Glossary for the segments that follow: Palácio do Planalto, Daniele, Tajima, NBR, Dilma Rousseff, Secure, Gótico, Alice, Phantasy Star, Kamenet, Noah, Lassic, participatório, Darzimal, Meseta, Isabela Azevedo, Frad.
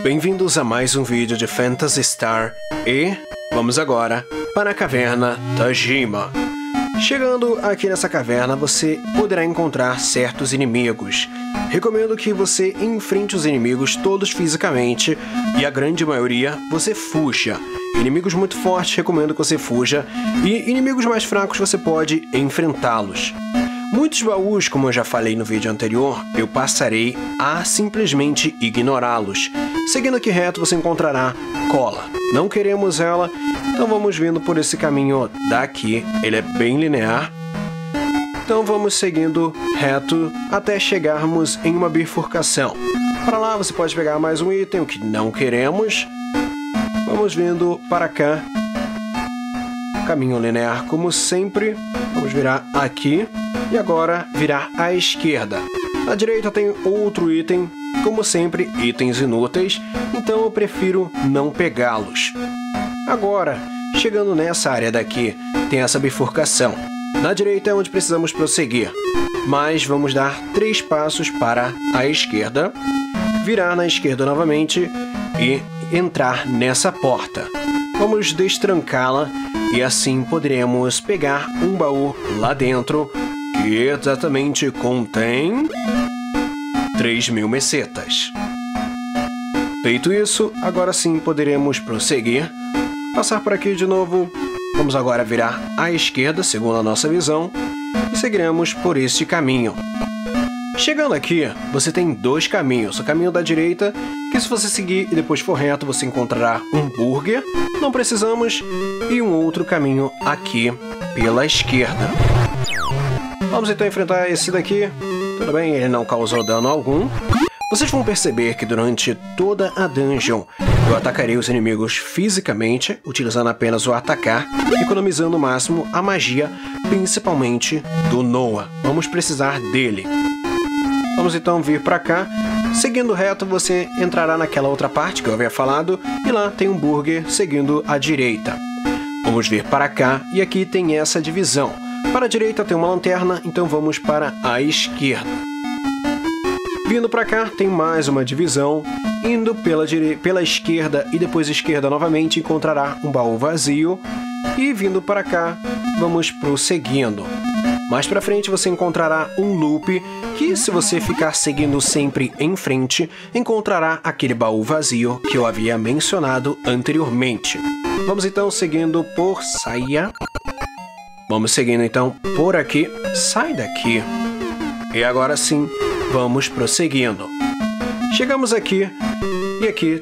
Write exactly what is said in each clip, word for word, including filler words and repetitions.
Bem-vindos a mais um vídeo de Phantasy Star e vamos agora para a caverna Tajima. Chegando aqui nessa caverna, você poderá encontrar certos inimigos. Recomendo que você enfrente os inimigos todos fisicamente e a grande maioria você fuja. Inimigos muito fortes, recomendo que você fuja, e inimigos mais fracos você pode enfrentá-los. Muitos baús, como eu já falei no vídeo anterior, eu passarei a simplesmente ignorá-los. Seguindo aqui reto, você encontrará cola. Não queremos ela, então vamos vindo por esse caminho daqui. Ele é bem linear. Então vamos seguindo reto até chegarmos em uma bifurcação. Para lá você pode pegar mais um item, o que não queremos. Vamos vindo para cá. Caminho linear como sempre. Vamos virar aqui. E agora virar à esquerda. Na direita tem outro item, como sempre, itens inúteis, então eu prefiro não pegá-los. Agora, chegando nessa área daqui, tem essa bifurcação. Na direita é onde precisamos prosseguir, mas vamos dar três passos para a esquerda, virar na esquerda novamente e entrar nessa porta. Vamos destrancá-la e assim poderemos pegar um baú lá dentro, que exatamente contém três mil mesetas. Feito isso, agora sim poderemos prosseguir. Passar por aqui de novo. Vamos agora virar à esquerda, segundo a nossa visão, e seguiremos por este caminho. Chegando aqui, você tem dois caminhos. O caminho da direita, que se você seguir e depois for reto, você encontrará um burger. Não precisamos. E um outro caminho aqui, pela esquerda. Vamos então enfrentar esse daqui. Tudo bem, ele não causou dano algum. Vocês vão perceber que durante toda a dungeon, eu atacarei os inimigos fisicamente, utilizando apenas o atacar, economizando o máximo a magia, principalmente do Noah. Vamos precisar dele. Vamos então vir pra cá. Seguindo reto, você entrará naquela outra parte que eu havia falado, e lá tem um burger seguindo à direita. Vamos vir para cá, e aqui tem essa divisão. Para a direita tem uma lanterna, então vamos para a esquerda. Vindo para cá tem mais uma divisão. Indo pela, dire... pela esquerda e depois esquerda novamente encontrará um baú vazio. E vindo para cá, vamos prosseguindo. Mais para frente você encontrará um loop que, se você ficar seguindo sempre em frente, encontrará aquele baú vazio que eu havia mencionado anteriormente. Vamos então seguindo por saia. Vamos seguindo então por aqui, sai daqui. E agora sim, vamos prosseguindo. Chegamos aqui e aqui.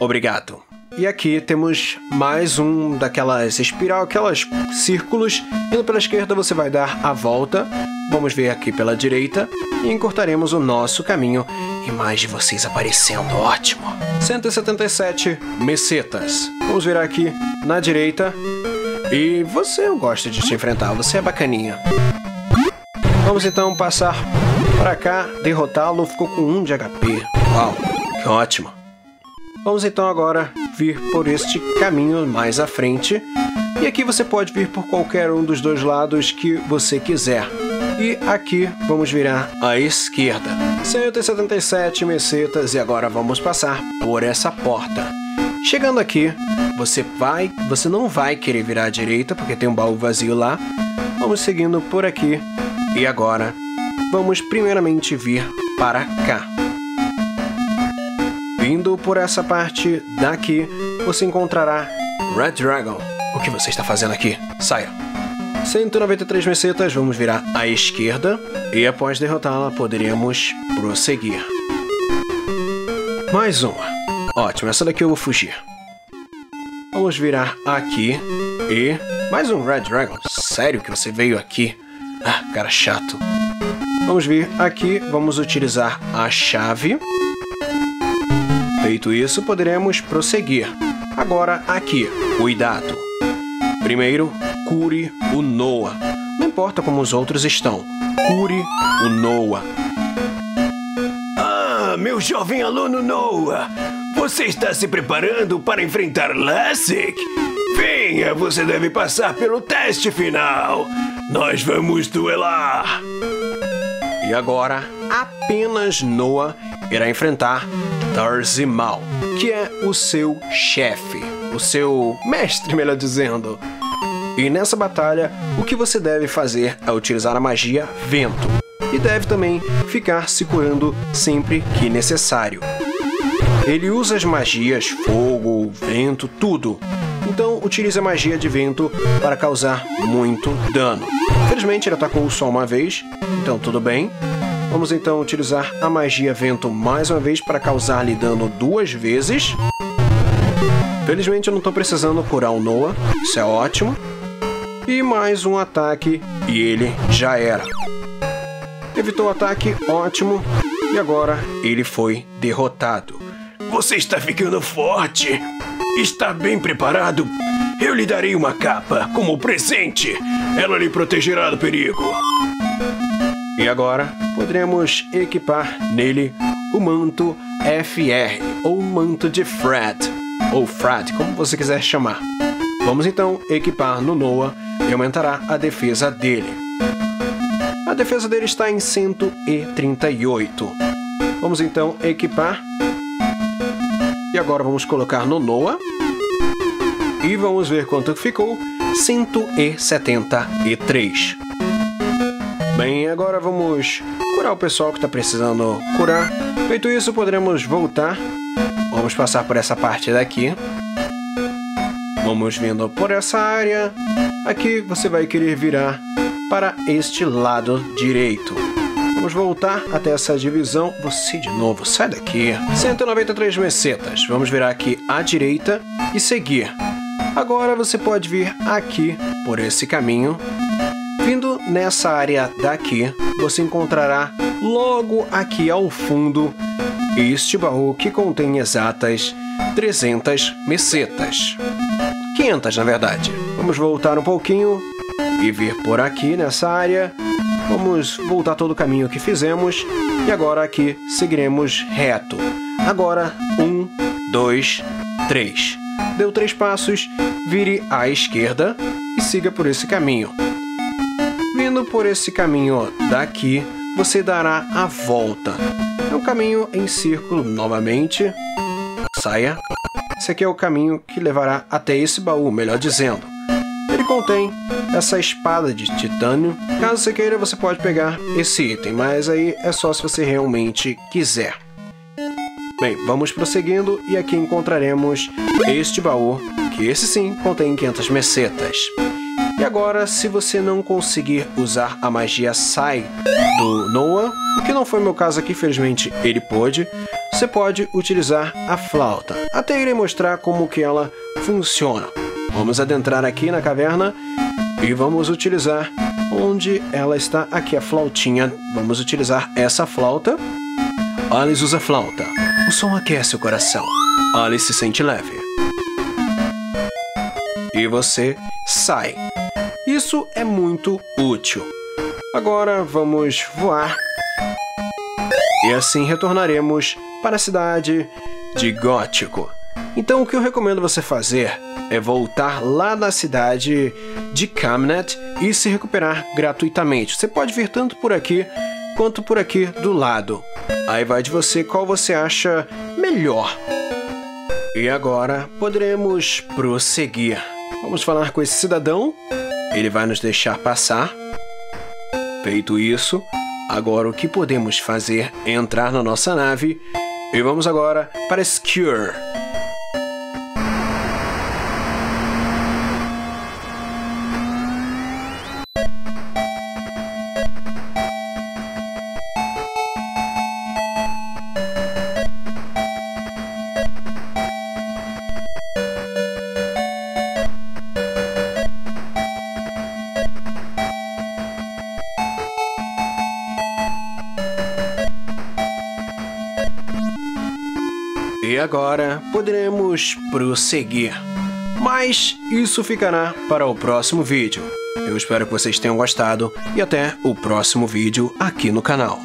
Obrigado. E aqui temos mais um daquelas espiral, aquelas círculos. Indo pela esquerda você vai dar a volta. Vamos ver aqui pela direita e encurtaremos o nosso caminho. E mais de vocês aparecendo, ótimo. cento e setenta e sete mesetas. Vamos virar aqui na direita. E você gosta de te enfrentar, você é bacaninha. Vamos então passar pra cá, derrotá-lo, ficou com um de H P. Uau, que ótimo. Vamos então agora vir por este caminho mais à frente. E aqui você pode vir por qualquer um dos dois lados que você quiser. E aqui vamos virar à esquerda. cento e setenta e sete mesetas e agora vamos passar por essa porta. Chegando aqui, você vai, você não vai querer virar à direita, porque tem um baú vazio lá. Vamos seguindo por aqui. E agora, vamos primeiramente vir para cá. Vindo por essa parte daqui, você encontrará Red Dragon. O que você está fazendo aqui? Saia. cento e noventa e três mesetas, vamos virar à esquerda. E após derrotá-la, poderemos prosseguir. Mais uma. Ótimo, essa daqui eu vou fugir. Vamos virar aqui e... mais um Red Dragon. Sério que você veio aqui? Ah, cara chato. Vamos vir aqui, vamos utilizar a chave. Feito isso, poderemos prosseguir. Agora aqui, cuidado. Primeiro, cure o Noah. Não importa como os outros estão. Cure o Noah. Ah, meu jovem aluno Noah! Você está se preparando para enfrentar Lassic? Venha, você deve passar pelo teste final. Nós vamos duelar. E agora, apenas Noah irá enfrentar Darzimal, que é o seu chefe, o seu mestre, melhor dizendo. E nessa batalha, o que você deve fazer é utilizar a magia Vento, e deve também ficar se curando sempre que necessário. Ele usa as magias Fogo, Vento, tudo. Então utilize a magia de Vento para causar muito dano. Infelizmente ele atacou só uma vez, então tudo bem. Vamos então utilizar a magia Vento mais uma vez para causar-lhe dano duas vezes. Felizmente eu não estou precisando curar o Noah, isso é ótimo. E mais um ataque e ele já era. Evitou o ataque, ótimo. E agora ele foi derrotado. Você está ficando forte! Está bem preparado? Eu lhe darei uma capa como presente. Ela lhe protegerá do perigo. E agora poderemos equipar nele o manto F R, ou manto de Frad, ou Frad, como você quiser chamar. Vamos então equipar no Noah e aumentará a defesa dele. A defesa dele está em cento e trinta e oito. Vamos então equipar. E agora vamos colocar no Noah. E vamos ver quanto ficou. cento e setenta e três. Bem, agora vamos curar o pessoal que está precisando curar. Feito isso, poderemos voltar. Vamos passar por essa parte daqui. Vamos vindo por essa área. Aqui você vai querer virar para este lado direito. Vamos voltar até essa divisão. Você de novo, sai daqui. cento e noventa e três mesetas. Vamos virar aqui à direita e seguir. Agora você pode vir aqui por esse caminho. Vindo nessa área daqui, você encontrará logo aqui ao fundo este baú que contém exatas trezentas mesetas. quinhentas, na verdade. Vamos voltar um pouquinho e vir por aqui nessa área. Vamos voltar todo o caminho que fizemos e agora aqui seguiremos reto. Agora, um, dois, três. Deu três passos, vire à esquerda e siga por esse caminho. Vindo por esse caminho daqui, você dará a volta. É um caminho em círculo novamente. Saia. Esse aqui é o caminho que levará até esse baú, melhor dizendo. Ele contém essa espada de titânio. Caso você queira, você pode pegar esse item, mas aí é só se você realmente quiser. Bem, vamos prosseguindo e aqui encontraremos este baú, que esse sim contém quinhentas mesetas. E agora, se você não conseguir usar a magia Sai do Noah, o que não foi meu caso aqui, felizmente ele pôde, você pode utilizar a flauta. Até irei mostrar como que ela funciona. Vamos adentrar aqui na caverna e vamos utilizar onde ela está aqui, a flautinha. Vamos utilizar essa flauta. Alice usa flauta. O som aquece o coração. Alice se sente leve. E você sai. Isso é muito útil. Agora vamos voar. E assim retornaremos para a cidade de Gótico. Então o que eu recomendo você fazer é voltar lá na cidade de Kamenet e se recuperar gratuitamente. Você pode vir tanto por aqui quanto por aqui do lado. Aí vai de você qual você acha melhor. E agora poderemos prosseguir. Vamos falar com esse cidadão. Ele vai nos deixar passar. Feito isso, agora o que podemos fazer é entrar na nossa nave. E vamos agora para Secure. E agora poderemos prosseguir, mas isso ficará para o próximo vídeo. Eu espero que vocês tenham gostado e até o próximo vídeo aqui no canal.